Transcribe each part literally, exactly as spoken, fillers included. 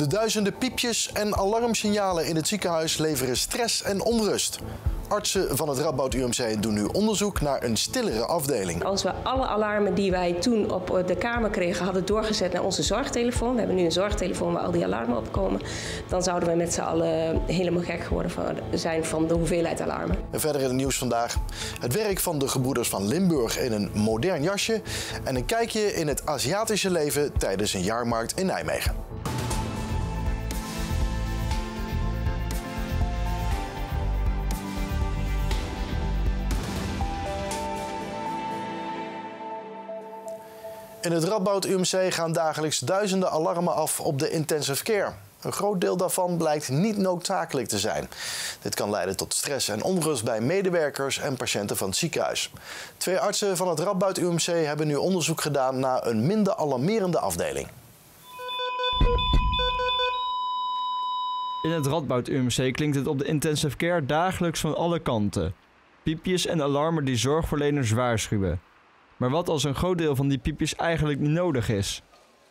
De duizenden piepjes en alarmsignalen in het ziekenhuis leveren stress en onrust. Artsen van het Radboud U M C doen nu onderzoek naar een stillere afdeling. Als we alle alarmen die wij toen op de kamer kregen hadden doorgezet naar onze zorgtelefoon, we hebben nu een zorgtelefoon waar al die alarmen op komen, dan zouden we met z'n allen helemaal gek geworden zijn van de hoeveelheid alarmen. En verder in het nieuws vandaag. Het werk van de Gebroeders van Limburg in een modern jasje en een kijkje in het Aziatische leven tijdens een jaarmarkt in Nijmegen. In het Radboud U M C gaan dagelijks duizenden alarmen af op de intensive care. Een groot deel daarvan blijkt niet noodzakelijk te zijn. Dit kan leiden tot stress en onrust bij medewerkers en patiënten van het ziekenhuis. Twee artsen van het Radboud U M C hebben nu onderzoek gedaan naar een minder alarmerende afdeling. In het Radboud U M C klinkt het op de intensive care dagelijks van alle kanten. Piepjes en alarmen die zorgverleners waarschuwen. Maar wat als een groot deel van die piepjes eigenlijk niet nodig is?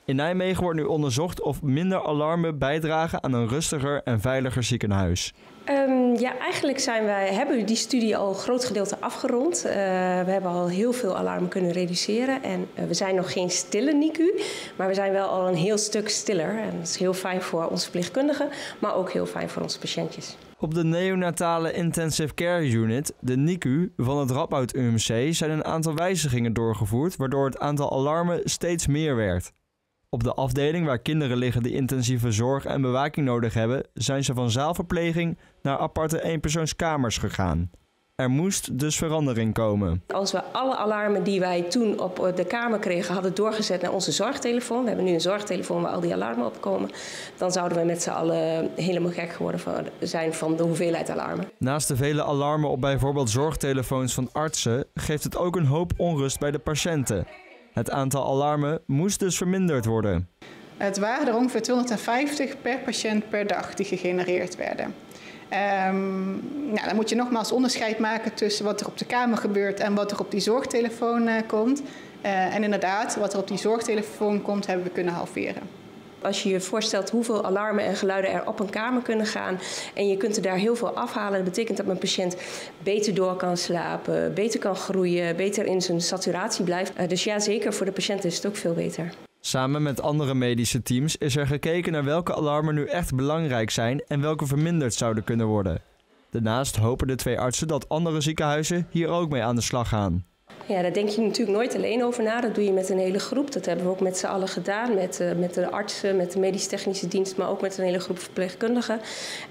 In Nijmegen wordt nu onderzocht of minder alarmen bijdragen aan een rustiger en veiliger ziekenhuis. Um, ja, eigenlijk zijn wij, hebben we die studie al een groot gedeelte afgerond. Uh, we hebben al heel veel alarmen kunnen reduceren. En uh, we zijn nog geen stille N I C U, maar we zijn wel al een heel stuk stiller. En dat is heel fijn voor onze verpleegkundigen, maar ook heel fijn voor onze patiëntjes. Op de neonatale intensive care unit, de N I C U, van het Radboud U M C zijn een aantal wijzigingen doorgevoerd, waardoor het aantal alarmen steeds meer werd. Op de afdeling waar kinderen liggen die intensieve zorg en bewaking nodig hebben, zijn ze van zaalverpleging naar aparte eenpersoonskamers gegaan. Er moest dus verandering komen. Als we alle alarmen die wij toen op de kamer kregen hadden doorgezet naar onze zorgtelefoon, we hebben nu een zorgtelefoon waar al die alarmen op komen, dan zouden we met z'n allen helemaal gek geworden zijn van de hoeveelheid alarmen. Naast de vele alarmen op bijvoorbeeld zorgtelefoons van artsen, geeft het ook een hoop onrust bij de patiënten. Het aantal alarmen moest dus verminderd worden. Het waren er ongeveer tweehonderdvijftig per patiënt per dag die gegenereerd werden. Um, nou, dan moet je nogmaals onderscheid maken tussen wat er op de kamer gebeurt en wat er op die zorgtelefoon uh, komt. Uh, en inderdaad, wat er op die zorgtelefoon komt, hebben we kunnen halveren. Als je je voorstelt hoeveel alarmen en geluiden er op een kamer kunnen gaan en je kunt er daar heel veel afhalen, dat betekent dat mijn patiënt beter door kan slapen, beter kan groeien, beter in zijn saturatie blijft. Dus ja, zeker voor de patiënt is het ook veel beter. Samen met andere medische teams is er gekeken naar welke alarmen nu echt belangrijk zijn en welke verminderd zouden kunnen worden. Daarnaast hopen de twee artsen dat andere ziekenhuizen hier ook mee aan de slag gaan. Ja, daar denk je natuurlijk nooit alleen over na. Dat doe je met een hele groep. Dat hebben we ook met z'n allen gedaan. Met, uh, met de artsen, met de medisch-technische dienst, maar ook met een hele groep verpleegkundigen.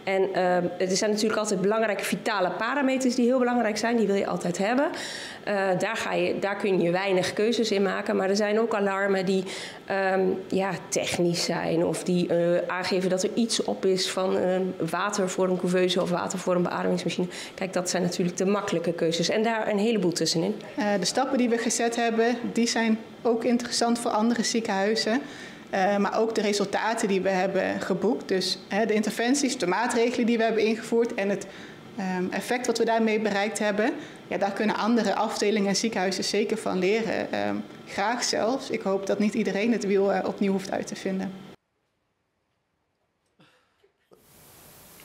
En uh, er zijn natuurlijk altijd belangrijke vitale parameters die heel belangrijk zijn. Die wil je altijd hebben. Uh, daar, ga je, daar kun je weinig keuzes in maken. Maar er zijn ook alarmen die um, ja, technisch zijn. Of die uh, aangeven dat er iets op is van uh, water voor een couveuse of water voor een beademingsmachine. Kijk, dat zijn natuurlijk de makkelijke keuzes. En daar een heleboel tussenin. Uh, De stappen die we gezet hebben, die zijn ook interessant voor andere ziekenhuizen. Uh, maar ook de resultaten die we hebben geboekt. Dus hè, de interventies, de maatregelen die we hebben ingevoerd en het um, effect wat we daarmee bereikt hebben. Ja, daar kunnen andere afdelingen en ziekenhuizen zeker van leren. Um, graag zelfs. Ik hoop dat niet iedereen het wiel uh, opnieuw hoeft uit te vinden.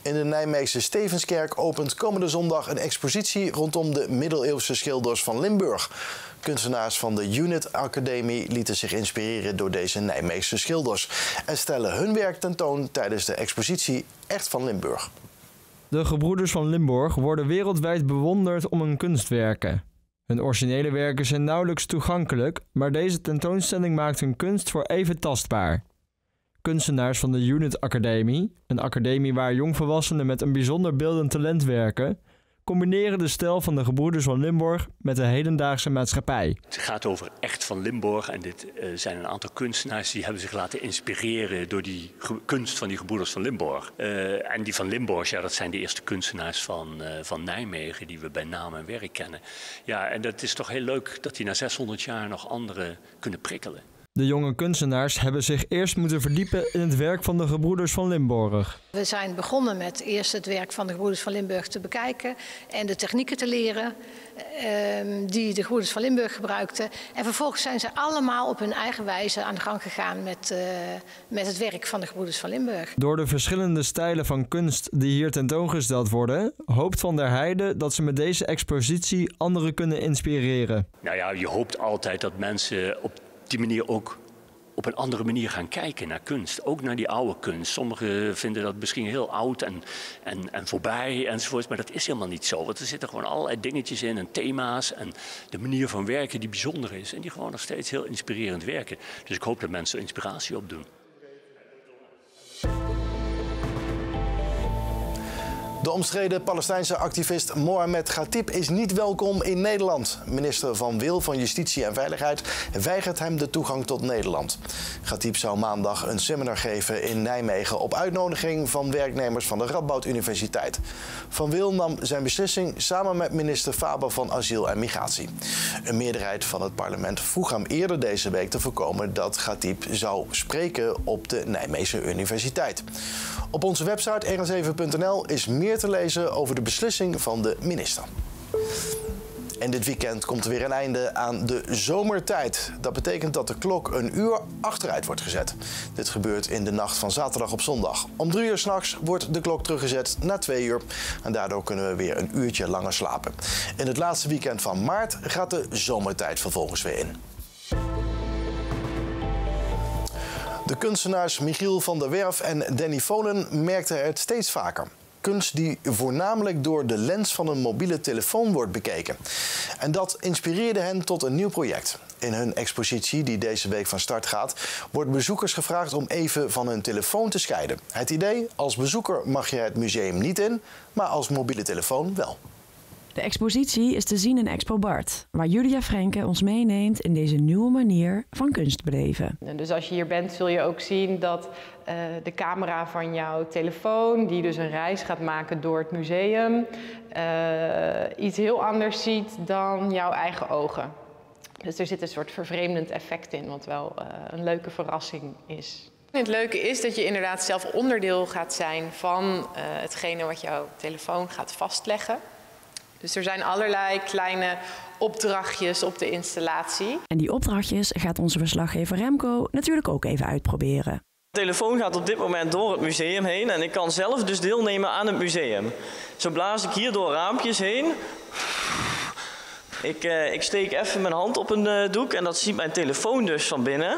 In de Nijmeegse Stevenskerk opent komende zondag een expositie rondom de middeleeuwse schilders van Limburg. Kunstenaars van de Unit Academie lieten zich inspireren door deze Nijmeegse schilders en stellen hun werk tentoon tijdens de expositie Echt van Limburg. De Gebroeders van Limburg worden wereldwijd bewonderd om hun kunstwerken. Hun originele werken zijn nauwelijks toegankelijk, maar deze tentoonstelling maakt hun kunst voor even tastbaar. Kunstenaars van de Unit Academie, een academie waar jongvolwassenen met een bijzonder beeldend talent werken, combineren de stijl van de Gebroeders van Limburg met de hedendaagse maatschappij. Het gaat over Echt van Limburg en dit uh, zijn een aantal kunstenaars die hebben zich laten inspireren door die kunst van die Gebroeders van Limburg. Uh, en die van Limburg, ja, dat zijn de eerste kunstenaars van, uh, van Nijmegen die we bij naam en werk kennen. Ja, en dat is toch heel leuk dat die na zeshonderd jaar nog anderen kunnen prikkelen. De jonge kunstenaars hebben zich eerst moeten verdiepen in het werk van de Gebroeders van Limburg. We zijn begonnen met eerst het werk van de Gebroeders van Limburg te bekijken en de technieken te leren eh, die de Gebroeders van Limburg gebruikten. En vervolgens zijn ze allemaal op hun eigen wijze aan de gang gegaan met, eh, met het werk van de Gebroeders van Limburg. Door de verschillende stijlen van kunst die hier tentoongesteld worden, hoopt Van der Heijden dat ze met deze expositie anderen kunnen inspireren. Nou ja, je hoopt altijd dat mensen op die manier ook op een andere manier gaan kijken naar kunst. Ook naar die oude kunst. Sommigen vinden dat misschien heel oud en, en, en voorbij enzovoort. Maar dat is helemaal niet zo. Want er zitten gewoon allerlei dingetjes in en thema's. En de manier van werken die bijzonder is. En die gewoon nog steeds heel inspirerend werken. Dus ik hoop dat mensen inspiratie opdoen. De omstreden Palestijnse activist Mohamed Khatib is niet welkom in Nederland. Minister Van Wil van Justitie en Veiligheid weigert hem de toegang tot Nederland. Khatib zou maandag een seminar geven in Nijmegen op uitnodiging van werknemers van de Radboud Universiteit. Van Wil nam zijn beslissing samen met minister Faber van Asiel en Migratie. Een meerderheid van het parlement vroeg hem eerder deze week te voorkomen dat Khatib zou spreken op de Nijmeegse Universiteit. Op onze website R N zeven punt n l is meer te lezen over de beslissing van de minister. En dit weekend komt er weer een einde aan de zomertijd. Dat betekent dat de klok een uur achteruit wordt gezet. Dit gebeurt in de nacht van zaterdag op zondag. Om drie uur 's nachts wordt de klok teruggezet naar twee uur. En daardoor kunnen we weer een uurtje langer slapen. In het laatste weekend van maart gaat de zomertijd vervolgens weer in. De kunstenaars Michiel van der Werf en Danny Vonen merkten het steeds vaker. Kunst die voornamelijk door de lens van een mobiele telefoon wordt bekeken. En dat inspireerde hen tot een nieuw project. In hun expositie, die deze week van start gaat, wordt bezoekers gevraagd om even van hun telefoon te scheiden. Het idee, als bezoeker mag je het museum niet in, maar als mobiele telefoon wel. De expositie is te zien in Expo Bart, waar Julia Frenke ons meeneemt in deze nieuwe manier van kunst beleven. En dus als je hier bent zul je ook zien dat uh, de camera van jouw telefoon, die dus een reis gaat maken door het museum, uh, iets heel anders ziet dan jouw eigen ogen. Dus er zit een soort vervreemdend effect in, wat wel uh, een leuke verrassing is. Het leuke is dat je inderdaad zelf onderdeel gaat zijn van uh, hetgene wat jouw telefoon gaat vastleggen. Dus er zijn allerlei kleine opdrachtjes op de installatie. En die opdrachtjes gaat onze verslaggever Remco natuurlijk ook even uitproberen. De telefoon gaat op dit moment door het museum heen en ik kan zelf dus deelnemen aan het museum. Zo blaas ik hier door raampjes heen. Ik, uh, ik steek even mijn hand op een uh, doek en dat ziet mijn telefoon dus van binnen.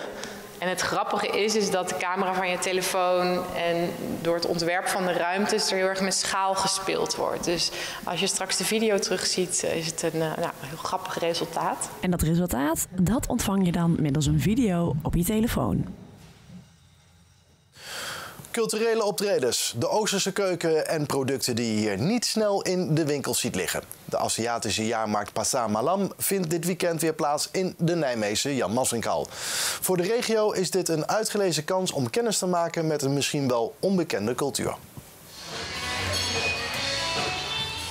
En het grappige is, is dat de camera van je telefoon en door het ontwerp van de ruimtes er heel erg met schaal gespeeld wordt. Dus als je straks de video terugziet, is het een nou, heel grappig resultaat. En dat resultaat, dat ontvang je dan middels een video op je telefoon. Culturele optredens, de Oosterse keuken en producten die je hier niet snel in de winkels ziet liggen. De Aziatische jaarmarkt Pasar Malam vindt dit weekend weer plaats in de Nijmeegse Jan Massinkhal. Voor de regio is dit een uitgelezen kans om kennis te maken met een misschien wel onbekende cultuur.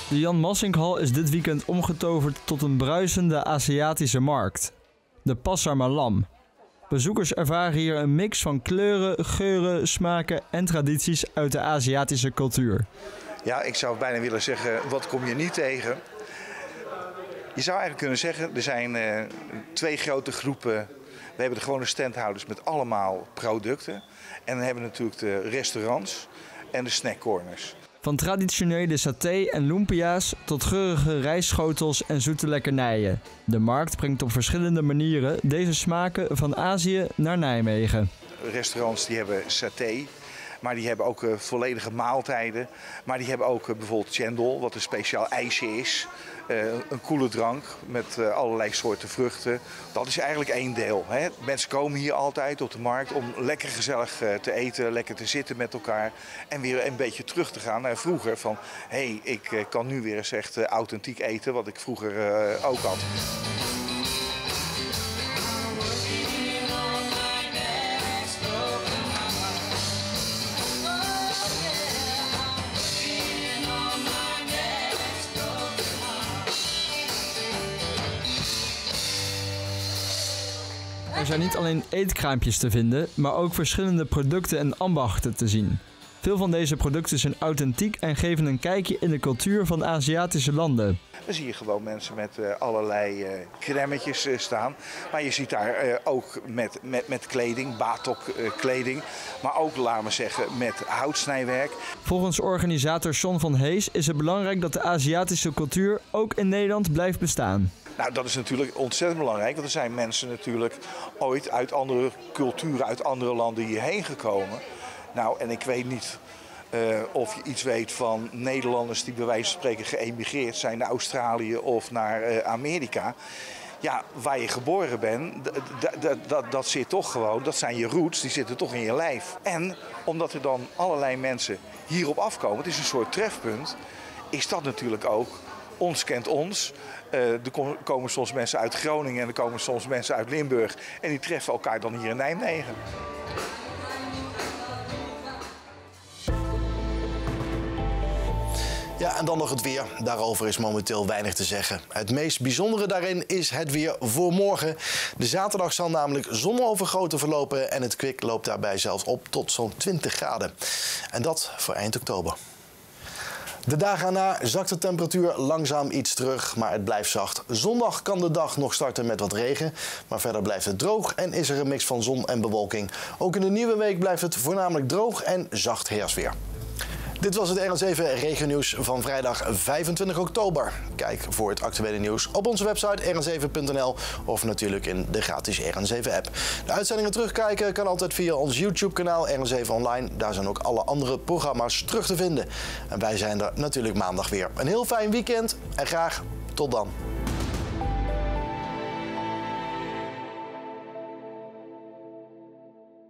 De Jan Massinkhal is dit weekend omgetoverd tot een bruisende Aziatische markt, de Pasar Malam. Bezoekers ervaren hier een mix van kleuren, geuren, smaken en tradities uit de Aziatische cultuur. Ja, ik zou bijna willen zeggen, wat kom je niet tegen? Je zou eigenlijk kunnen zeggen, er zijn uh, twee grote groepen. We hebben de gewone standhouders met allemaal producten. En dan hebben we natuurlijk de restaurants en de snackcorners. Van traditionele saté en lumpia's tot geurige rijstschotels en zoete lekkernijen. De markt brengt op verschillende manieren deze smaken van Azië naar Nijmegen. Restaurants die hebben saté, maar die hebben ook uh, volledige maaltijden. Maar die hebben ook uh, bijvoorbeeld chendol, wat een speciaal ijsje is. Uh, een koele drank met uh, allerlei soorten vruchten. Dat is eigenlijk één deel. Hè. Mensen komen hier altijd op de markt om lekker gezellig uh, te eten, lekker te zitten met elkaar. En weer een beetje terug te gaan naar vroeger. Van, hé, hey, ik uh, kan nu weer eens echt uh, authentiek eten, wat ik vroeger uh, ook had. Er zijn niet alleen eetkraampjes te vinden, maar ook verschillende producten en ambachten te zien. Veel van deze producten zijn authentiek en geven een kijkje in de cultuur van Aziatische landen. Dan zie je gewoon mensen met uh, allerlei uh, crèmetjes uh, staan. Maar je ziet daar uh, ook met, met, met kleding, batok uh, kleding. Maar ook, laten we zeggen, met houtsnijwerk. Volgens organisator John van Hees is het belangrijk dat de Aziatische cultuur ook in Nederland blijft bestaan. Nou, dat is natuurlijk ontzettend belangrijk, want er zijn mensen natuurlijk ooit uit andere culturen, uit andere landen hierheen gekomen. Nou, en ik weet niet uh, of je iets weet van Nederlanders die bij wijze van spreken geëmigreerd zijn naar Australië of naar uh, Amerika. Ja, waar je geboren bent, dat zit toch gewoon, dat zijn je roots, die zitten toch in je lijf. En omdat er dan allerlei mensen hierop afkomen, het is een soort trefpunt, is dat natuurlijk ook... Ons kent ons. Uh, er komen soms mensen uit Groningen en er komen soms mensen uit Limburg. En die treffen elkaar dan hier in Nijmegen. Ja, en dan nog het weer. Daarover is momenteel weinig te zeggen. Het meest bijzondere daarin is het weer voor morgen. De zaterdag zal namelijk zonovergoten verlopen en het kwik loopt daarbij zelfs op tot zo'n twintig graden. En dat voor eind oktober. De dagen erna zakt de temperatuur langzaam iets terug, maar het blijft zacht. Zondag kan de dag nog starten met wat regen, maar verder blijft het droog en is er een mix van zon en bewolking. Ook in de nieuwe week blijft het voornamelijk droog en zacht herfstweer. Dit was het R N zeven regionieuws van vrijdag vijfentwintig oktober. Kijk voor het actuele nieuws op onze website r n zeven punt n l of natuurlijk in de gratis R N zeven app. De uitzendingen terugkijken kan altijd via ons YouTube-kanaal R N zeven Online. Daar zijn ook alle andere programma's terug te vinden. En wij zijn er natuurlijk maandag weer. Een heel fijn weekend en graag tot dan.